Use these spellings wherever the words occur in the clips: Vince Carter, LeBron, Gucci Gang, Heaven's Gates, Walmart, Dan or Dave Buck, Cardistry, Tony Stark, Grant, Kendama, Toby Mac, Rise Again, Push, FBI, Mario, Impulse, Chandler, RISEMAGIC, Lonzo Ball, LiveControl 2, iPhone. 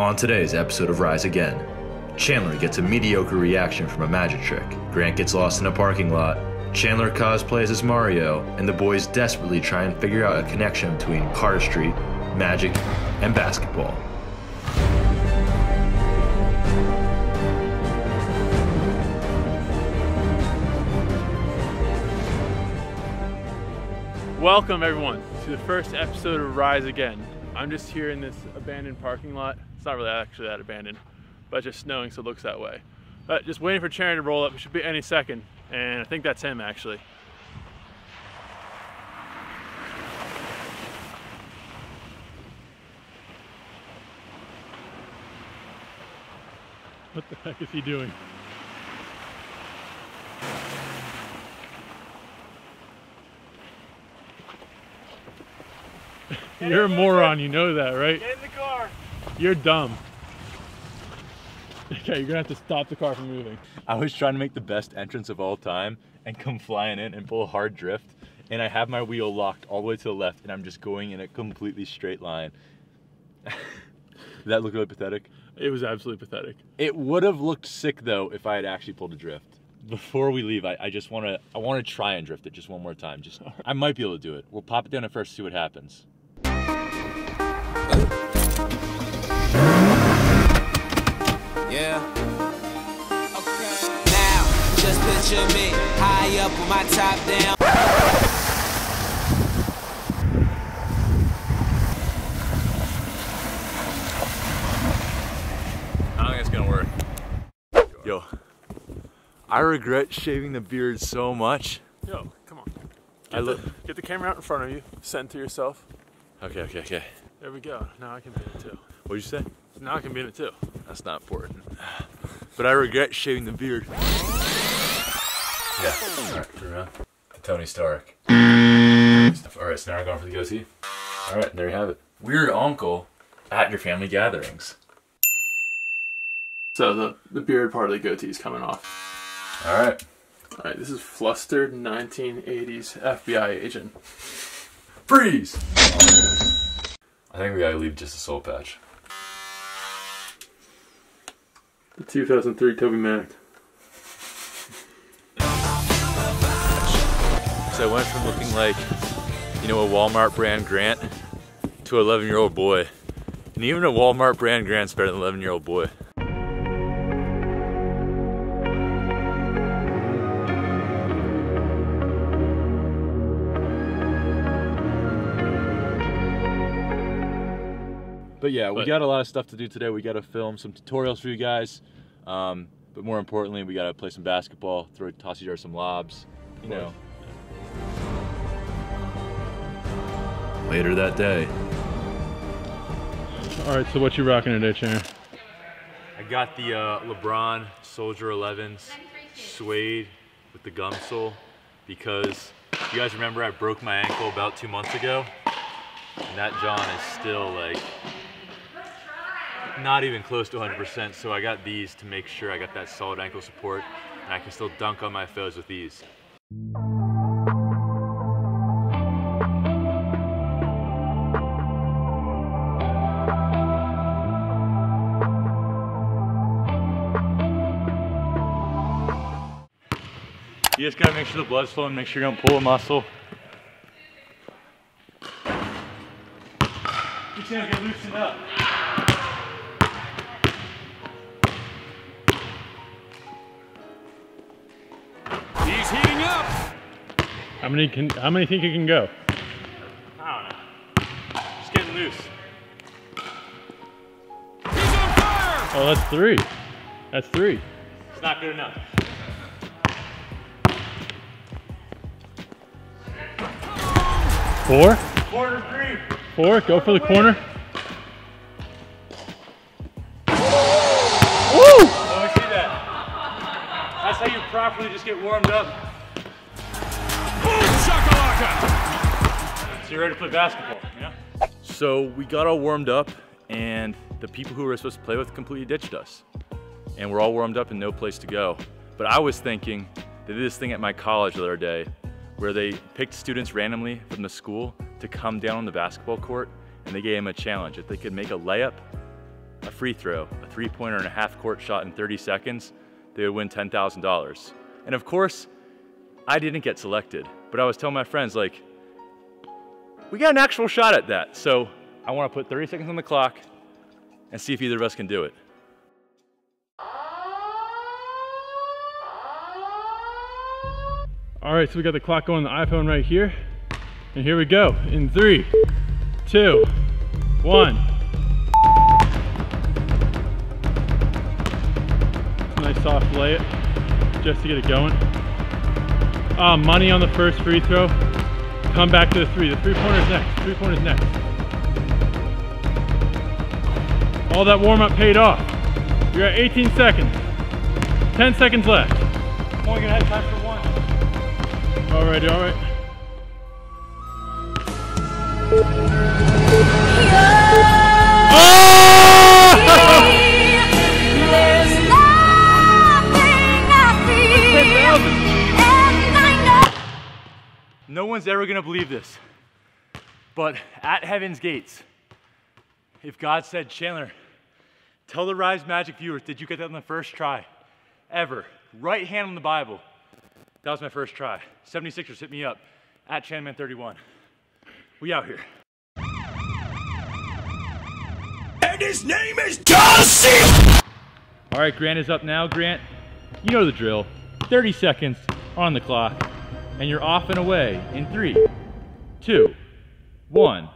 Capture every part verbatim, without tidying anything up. On today's episode of Rise Again, Chandler gets a mediocre reaction from a magic trick, Grant gets lost in a parking lot, Chandler cosplays as Mario, and the boys desperately try and figure out a connection between cardistry, magic, and basketball. Welcome everyone to the first episode of Rise Again. I'm just here in this abandoned parking lot. It's not really actually that abandoned, but it's just snowing, so it looks that way. But just waiting for Chandler to roll up. It should be any second, and I think that's him actually. What the heck is he doing? You're a moron, you know that, right? Get in the car. You're dumb. Okay, you're gonna have to stop the car from moving. I was trying to make the best entrance of all time and come flying in and pull a hard drift, and I have my wheel locked all the way to the left, and I'm just going in a completely straight line. Did that look really pathetic? It was absolutely pathetic. It would have looked sick though if I had actually pulled a drift. Before we leave, I, I just wanna I wanna try and drift it just one more time. Just I might be able to do it. We'll pop it down at first, see what happens. Yeah. Okay. Now, just picture me high up with my top down. I don't think it's gonna work. Yo, I regret shaving the beard so much. Yo, come on. Get, I the, get the camera out in front of you. Send it to yourself. Okay, okay, okay. There we go. Now I can be in it too. What'd you say? Now I can be in it too. That's not important. But I regret shaving the beard. Yeah. Alright, turn around. Tony Stark. Alright, so now we're going for the goatee. Alright, there you have it. Weird uncle at your family gatherings. So the, the beard part of the goatee is coming off. Alright. Alright, this is flustered nineteen eighties F B I agent. Freeze! I think we gotta leave just a soul patch. two thousand three Toby Mac. So I went from looking like, you know, a Walmart brand Grant to an eleven year old boy. And even a Walmart brand Grant's better than an eleven year old boy. But yeah, we but, got a lot of stuff to do today. We got to film some tutorials for you guys, um, but more importantly, we got to play some basketball, throw toss each other some lobs, you know. Later that day. All right, so what you rocking today, Chandler? I got the uh, LeBron Soldier eleven's suede with the gum sole because you guys remember I broke my ankle about two months ago, and that John is still like. Not even close to one hundred percent, so I got these to make sure I got that solid ankle support, and I can still dunk on my foes with these. You just gotta make sure the blood's flowing, make sure you don't pull a muscle. You can't get loosened up. Heating up. How many can? How many think you can go? I don't know. Just getting loose. He's on fire. Oh, that's three. That's three. It's not good enough. Four. Corner three. Four. Go for the corner. Properly just get warmed up. Boom, shakalaka! So you're ready to play basketball, yeah? So we got all warmed up and the people who we were supposed to play with completely ditched us. And we're all warmed up and no place to go. But I was thinking, they did this thing at my college the other day where they picked students randomly from the school to come down on the basketball court and they gave them a challenge. If they could make a layup a free throw, a three-pointer, and a half-court shot in thirty seconds, they would win ten thousand dollars. And of course, I didn't get selected, but I was telling my friends, like, we got an actual shot at that. So I want to put thirty seconds on the clock and see if either of us can do it. All right, so we got the clock going on the iPhone right here. And here we go, in three, two, one. Nice soft layup, just to get it going. Uh, money on the first free throw. Come back to the three. The three-pointer's next, three-pointer's next. All that warm-up paid off. You're at eighteen seconds. ten seconds left. Only gonna have time for one. All right, all right. No one's ever gonna believe this, but at Heaven's Gates, if God said, Chandler, tell the Rise Magic viewers, did you get that on the first try ever? Right hand on the Bible. That was my first try. seventy-sixers hit me up at Chanman thirty-one. We out here. And his name is Darcy! All right, Grant is up now. Grant, you know the drill. thirty seconds on the clock, and you're off and away in three, two, one,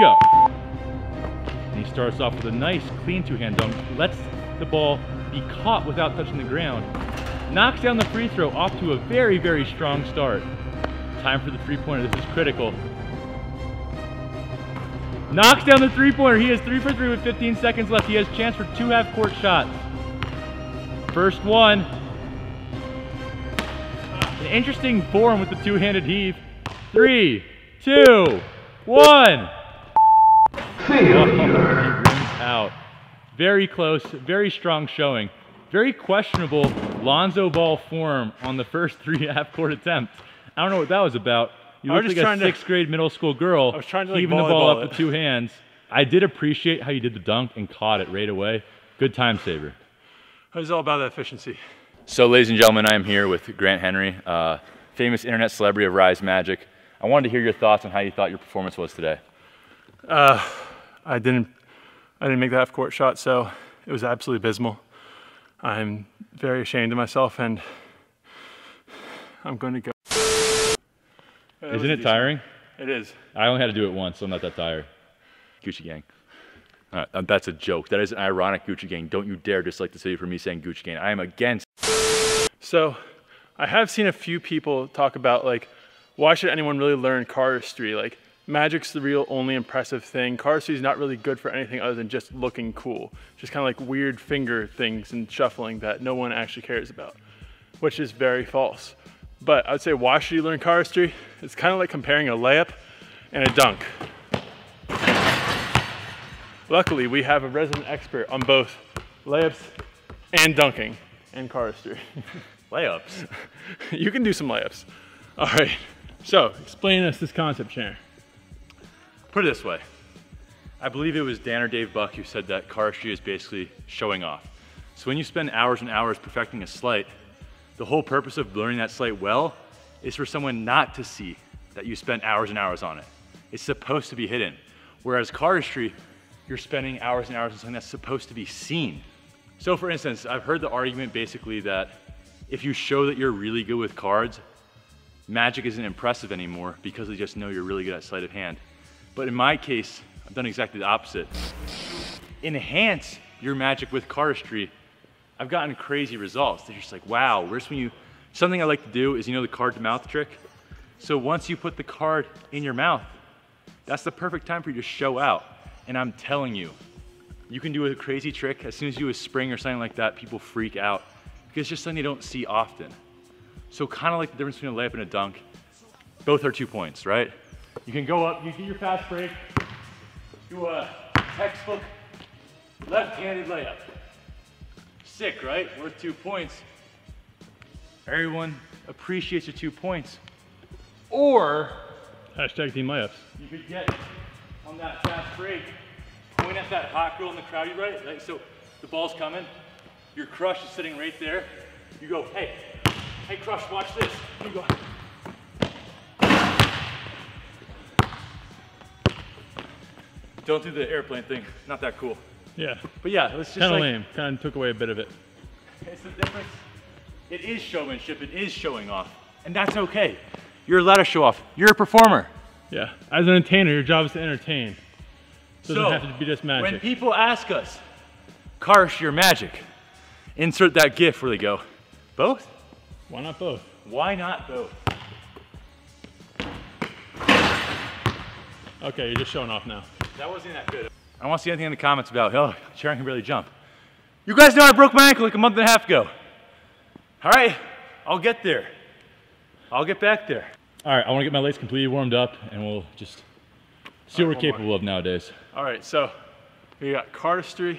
go. And he starts off with a nice, clean two-hand dunk, lets the ball be caught without touching the ground, knocks down the free throw, off to a very, very strong start. Time for the three-pointer, this is critical. Knocks down the three-pointer. He is three for three with fifteen seconds left. He has a chance for two half-court shots. First one. An interesting form with the two-handed heave. Three, two, one. Failure. Out. Very close, very strong showing. Very questionable Lonzo Ball form on the first three half-court attempts. I don't know what that was about. You look like a sixth to, grade middle school girl, I was trying to like heaving the ball up it. with two hands. I did appreciate how you did the dunk and caught it right away. Good time saver. It was all about that efficiency. So ladies and gentlemen, I am here with Grant Henry, uh, famous internet celebrity of Rise Magic. I wanted to hear your thoughts on how you thought your performance was today. Uh, I didn't, I didn't make the half court shot, so it was absolutely abysmal. I'm very ashamed of myself and I'm going to go. It Isn't it tiring? It is. I only had to do it once, so I'm not that tired. Gucci Gang. All right, that's a joke. That is an ironic Gucci Gang. Don't you dare dislike the city for me saying Gucci Gang. I am against. So I have seen a few people talk about, like, why should anyone really learn cardistry? Like, magic's the real only impressive thing. Cardistry is not really good for anything other than just looking cool. Just kind of like weird finger things and shuffling that no one actually cares about, which is very false. But I would say, why should you learn cardistry? It's kind of like comparing a layup and a dunk. Luckily, we have a resident expert on both layups and dunking and cardistry. Layups? You can do some layups. All right, so explain us this concept, Chandler. Put it this way. I believe it was Dan or Dave Buck who said that cardistry is basically showing off. So when you spend hours and hours perfecting a sleight, the whole purpose of learning that sleight well is for someone not to see that you spent hours and hours on it. It's supposed to be hidden. Whereas cardistry, you're spending hours and hours on something that's supposed to be seen. So for instance, I've heard the argument basically that if you show that you're really good with cards, magic isn't impressive anymore because they just know you're really good at sleight of hand. But in my case, I've done exactly the opposite. Enhance your magic with cardistry. I've gotten crazy results. They're just like, wow, where's when you, something I like to do is, you know, the card to mouth trick. So once you put the card in your mouth, that's the perfect time for you to show out. And I'm telling you, you can do a crazy trick. As soon as you do a spring or something like that, people freak out because it's just something you don't see often. So kind of like the difference between a layup and a dunk, both are two points, right? You can go up, you get your fast break, do a textbook left-handed layup. Sick, right? Worth two points. Everyone appreciates your two points. Or hashtag team layups. You could get on that fast break. point at that hot girl in the crowd, you right? Like, so the ball's coming, your crush is sitting right there. You go, hey, hey crush, watch this. You go. Don't do the airplane thing. Not that cool. Yeah. But yeah, let's just kind of like, lame. Kind of took away a bit of it. It's the difference. It is showmanship. It is showing off, and that's okay. You're allowed to show off. You're a performer. Yeah. As an entertainer, your job is to entertain. So it doesn't have to be just magic. When people ask us, "Karsh, your magic," insert that GIF where they go, "Both? Why not both? Why not both?" Okay, you're just showing off now. That wasn't that good. I want to see anything in the comments about, oh, Sharon can barely jump. You guys know I broke my ankle like a month and a half ago. All right, I'll get there. I'll get back there. All right, I want to get my legs completely warmed up and we'll just see what we're capable of nowadays. All right, so we got cardistry,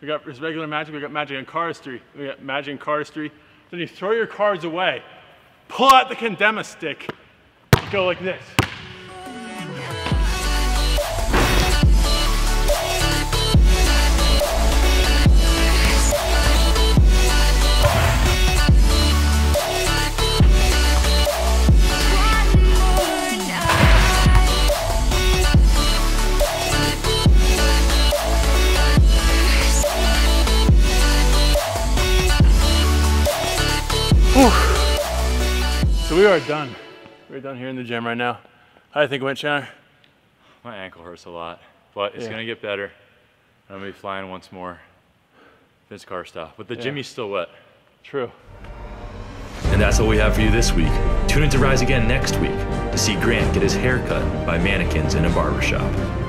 we got this regular magic, we got magic and cardistry, we got magic and cardistry. Then you throw your cards away, pull out the Kendama stick, and go like this. So we are done. We're done here in the gym right now. How do you think it went, Chandler? My ankle hurts a lot, but it's yeah. gonna get better. I'm gonna be flying once more. Vince Carter style. But the yeah. jimmy's still wet. True. And that's all we have for you this week. Tune in to Rise Again next week to see Grant get his hair cut by mannequins in a barbershop.